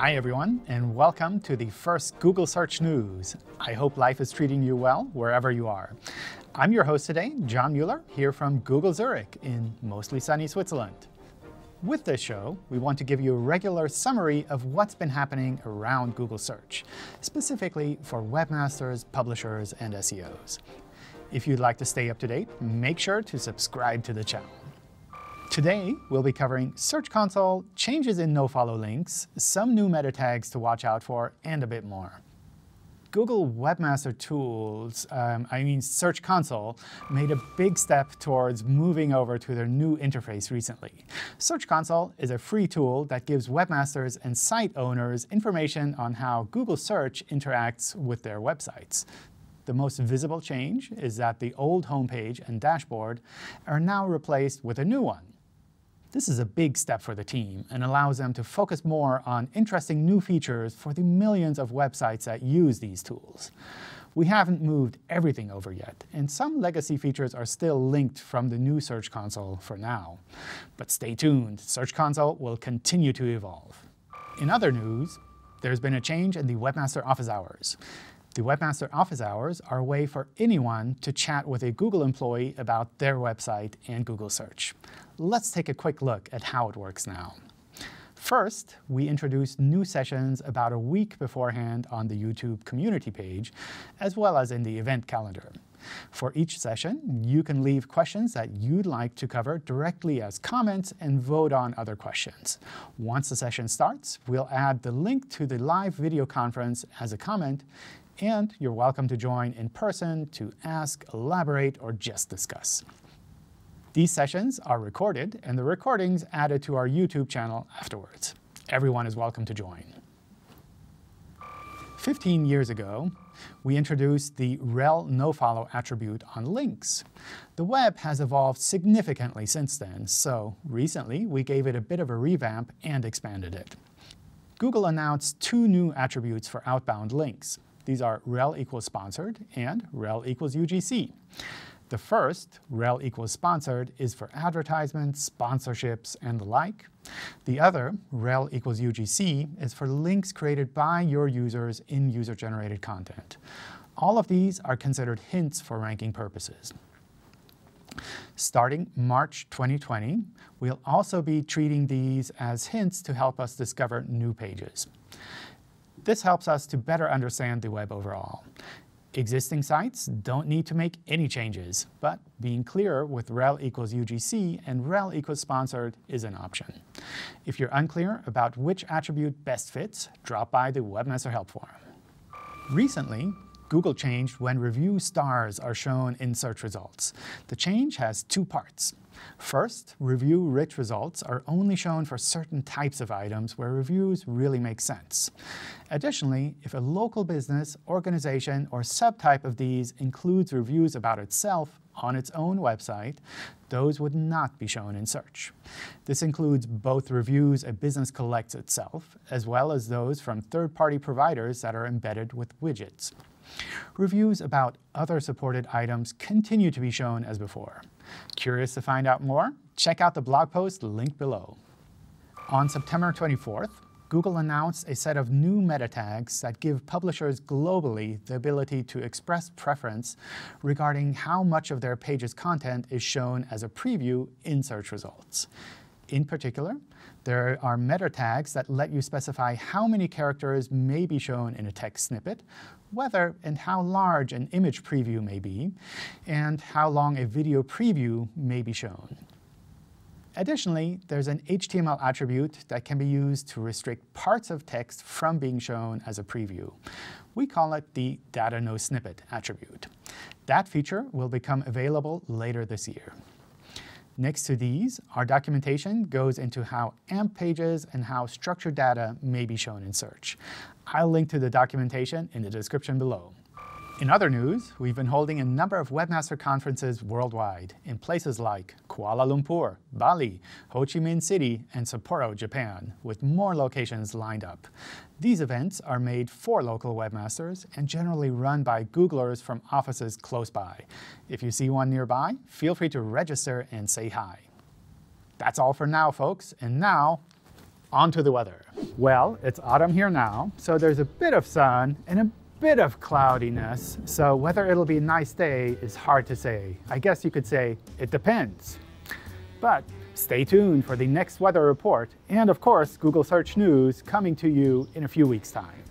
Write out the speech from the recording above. Hi everyone, and welcome to the first Google Search News. I hope life is treating you well wherever you are. I'm your host today, John Mueller, here from Google Zurich in mostly sunny Switzerland. With this show, we want to give you a regular summary of what's been happening around Google Search, specifically for webmasters, publishers, and SEOs. If you'd like to stay up to date, make sure to subscribe to the channel. Today, we'll be covering Search Console, changes in nofollow links, some new meta tags to watch out for, and a bit more. Google Webmaster Tools, Search Console, made a big step towards moving over to their new interface recently. Search Console is a free tool that gives webmasters and site owners information on how Google Search interacts with their websites. The most visible change is that the old homepage and dashboard are now replaced with a new one. This is a big step for the team and allows them to focus more on interesting new features for the millions of websites that use these tools. We haven't moved everything over yet, and some legacy features are still linked from the new Search Console for now. But stay tuned. Search Console will continue to evolve. In other news, there's been a change in the Webmaster Office Hours. The Webmaster Office Hours are a way for anyone to chat with a Google employee about their website and Google Search. Let's take a quick look at how it works now. First, we introduced new sessions about a week beforehand on the YouTube community page, as well as in the event calendar. For each session, you can leave questions that you'd like to cover directly as comments and vote on other questions. Once the session starts, we'll add the link to the live video conference as a comment, and you're welcome to join in person to ask, elaborate, or just discuss. These sessions are recorded, and the recordings added to our YouTube channel afterwards. Everyone is welcome to join. 15 years ago, we introduced the rel nofollow attribute on links. The web has evolved significantly since then, so recently we gave it a bit of a revamp and expanded it. Google announced two new attributes for outbound links. These are rel equals sponsored and rel equals UGC. The first, rel equals sponsored, is for advertisements, sponsorships, and the like. The other, rel equals UGC, is for links created by your users in user-generated content. All of these are considered hints for ranking purposes. Starting March 2020, we'll also be treating these as hints to help us discover new pages. This helps us to better understand the web overall. Existing sites don't need to make any changes, but being clear with rel equals UGC and rel equals sponsored is an option. If you're unclear about which attribute best fits, drop by the Webmaster Help Forum. Recently, Google changed when review stars are shown in search results. The change has two parts. First, review-rich results are only shown for certain types of items where reviews really make sense. Additionally, if a local business, organization, or subtype of these includes reviews about itself on its own website, those would not be shown in search. This includes both reviews a business collects itself, as well as those from third-party providers that are embedded with widgets. Reviews about other supported items continue to be shown as before. Curious to find out more? Check out the blog post linked below. On September 24th, Google announced a set of new meta tags that give publishers globally the ability to express preference regarding how much of their page's content is shown as a preview in search results. In particular, there are meta tags that let you specify how many characters may be shown in a text snippet, whether and how large an image preview may be, and how long a video preview may be shown. Additionally, there's an HTML attribute that can be used to restrict parts of text from being shown as a preview. We call it the data-no-snippet attribute. That feature will become available later this year. Next to these, our documentation goes into how AMP pages and how structured data may be shown in search. I'll link to the documentation in the description below. In other news, we've been holding a number of webmaster conferences worldwide in places like Kuala Lumpur, Bali, Ho Chi Minh City, and Sapporo, Japan, with more locations lined up. These events are made for local webmasters and generally run by Googlers from offices close by. If you see one nearby, feel free to register and say hi. That's all for now, folks. And now, Onto the weather. Well, it's autumn here now, so there's a bit of sun and a bit of cloudiness, so whether it'll be a nice day is hard to say. I guess you could say it depends. But stay tuned for the next weather report and, of course, Google Search News coming to you in a few weeks' time.